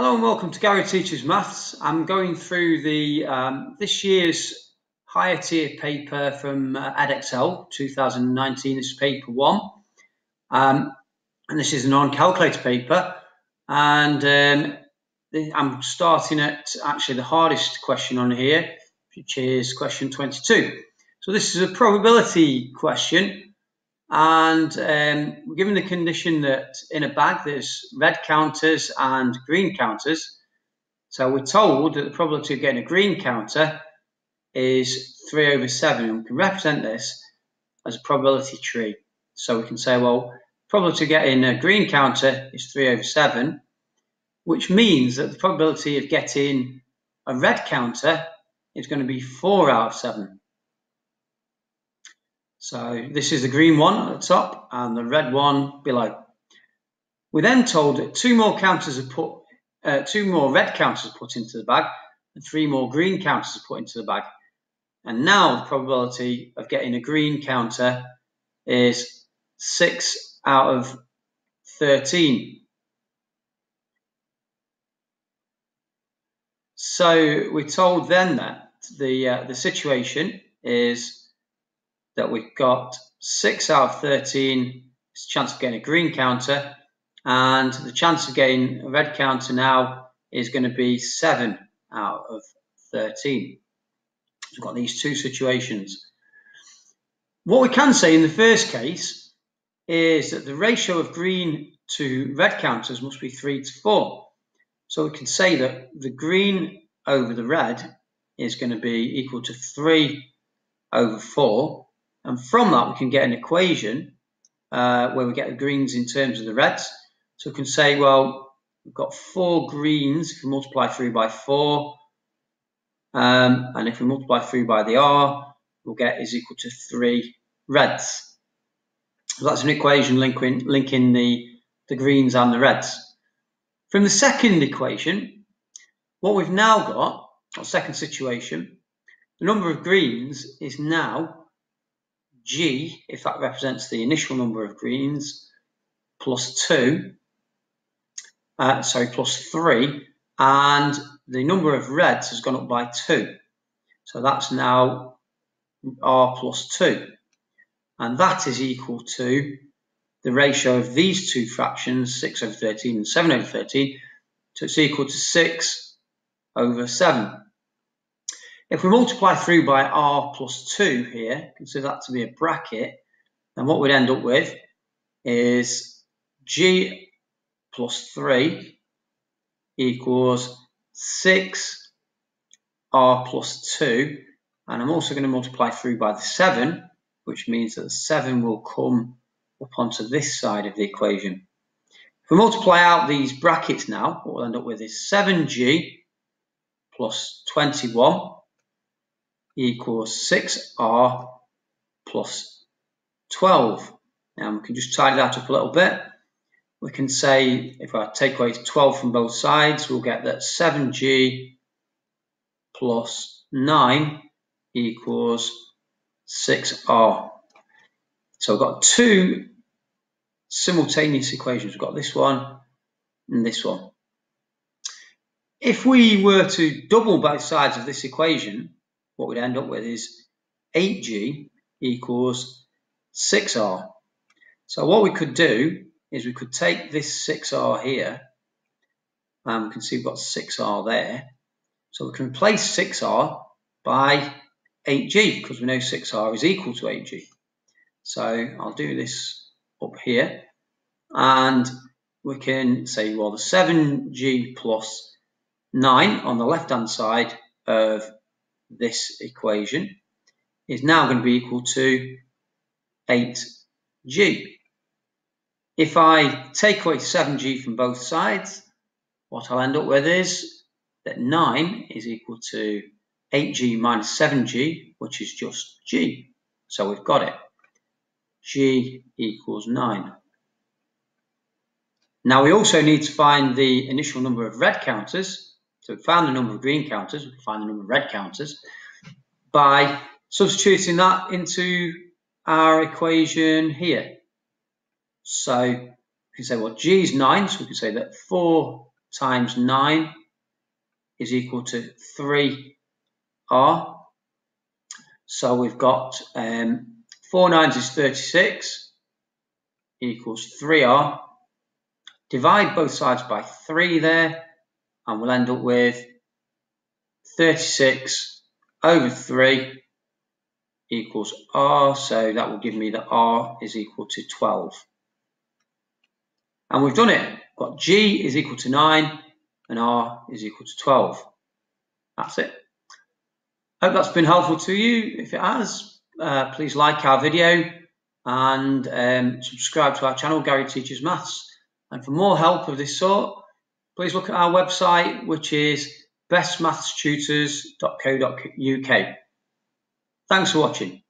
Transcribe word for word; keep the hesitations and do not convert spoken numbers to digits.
Hello and welcome to Gary Teaches Maths. I'm going through the um, this year's higher tier paper from uh, Edexcel two thousand nineteen. This is paper one, um, and this is a non-calculator paper. And um, the, I'm starting at actually the hardest question on here, which is question twenty-two. So this is a probability question, and um, we're given the condition that in a bag there's red counters and green counters. So we're told that the probability of getting a green counter is three over seven, and we can represent this as a probability tree. So we can say, well, probability of getting a green counter is three over seven, which means that the probability of getting a red counter is going to be four out of seven. So this is the green one at the top and the red one below. We're then told that two more counters are put, uh, two more red counters are put into the bag, and three more green counters are put into the bag. And now the probability of getting a green counter is six out of thirteen. So we're told then that the uh, the situation is that we've got six out of thirteen is the chance of getting a green counter, and the chance of getting a red counter now is going to be seven out of thirteen. So we've got these two situations. What we can say in the first case is that the ratio of green to red counters must be three to four. So we can say that the green over the red is going to be equal to three over four. And from that, we can get an equation uh, where we get the greens in terms of the reds. So we can say, well, we've got four greens. If we multiply three by four, um, and if we multiply three by the R, we'll get is equal to three reds. So that's an equation linking, linking the, the greens and the reds. From the second equation, what we've now got, our second situation, the number of greens is now G, if that represents the initial number of greens, plus two, uh, sorry, plus three, and the number of reds has gone up by two. So that's now R plus two. And that is equal to the ratio of these two fractions, six over thirteen and seven over thirteen, so it's equal to six over seven. If we multiply through by R plus two here, consider that to be a bracket, then what we'd end up with is G plus three equals six R plus two. And I'm also going to multiply through by the seven, which means that the seven will come up onto this side of the equation. If we multiply out these brackets now, what we'll end up with is seven G plus twenty-one. Equals six R plus twelve. Now we can just tidy that up a little bit. We can say if I take away twelve from both sides, we'll get that seven G plus nine equals six R. So we've got two simultaneous equations. We've got this one and this one. If we were to double both sides of this equation, what we'd end up with is eight G equals six R. So what we could do is we could take this six R here, and we can see we've got six R there. So we can replace six R by eight G, because we know six R is equal to eight G. So I'll do this up here, and we can say, well, the seven G plus nine on the left-hand side of this equation is now going to be equal to eight G. If I take away seven G from both sides, what I'll end up with is that nine is equal to eight G minus seven G, which is just G. So we've got it. G equals nine. Now we also need to find the initial number of red counters. So we found the number of green counters, we can find the number of red counters by substituting that into our equation here. So we can say, well, G is nine, so we can say that four times nine is equal to three r. So we've got um, four nines is thirty-six equals three r. Divide both sides by three there, and we'll end up with thirty-six over three equals r. So that will give me that r is equal to twelve. And we've done it. Got g is equal to nine and r is equal to twelve. That's it. Hope that's been helpful to you. If it has, uh, please like our video and um, subscribe to our channel, Gary Teaches Maths. And for more help of this sort, please look at our website, which is best maths tutors dot co dot U K. Thanks for watching.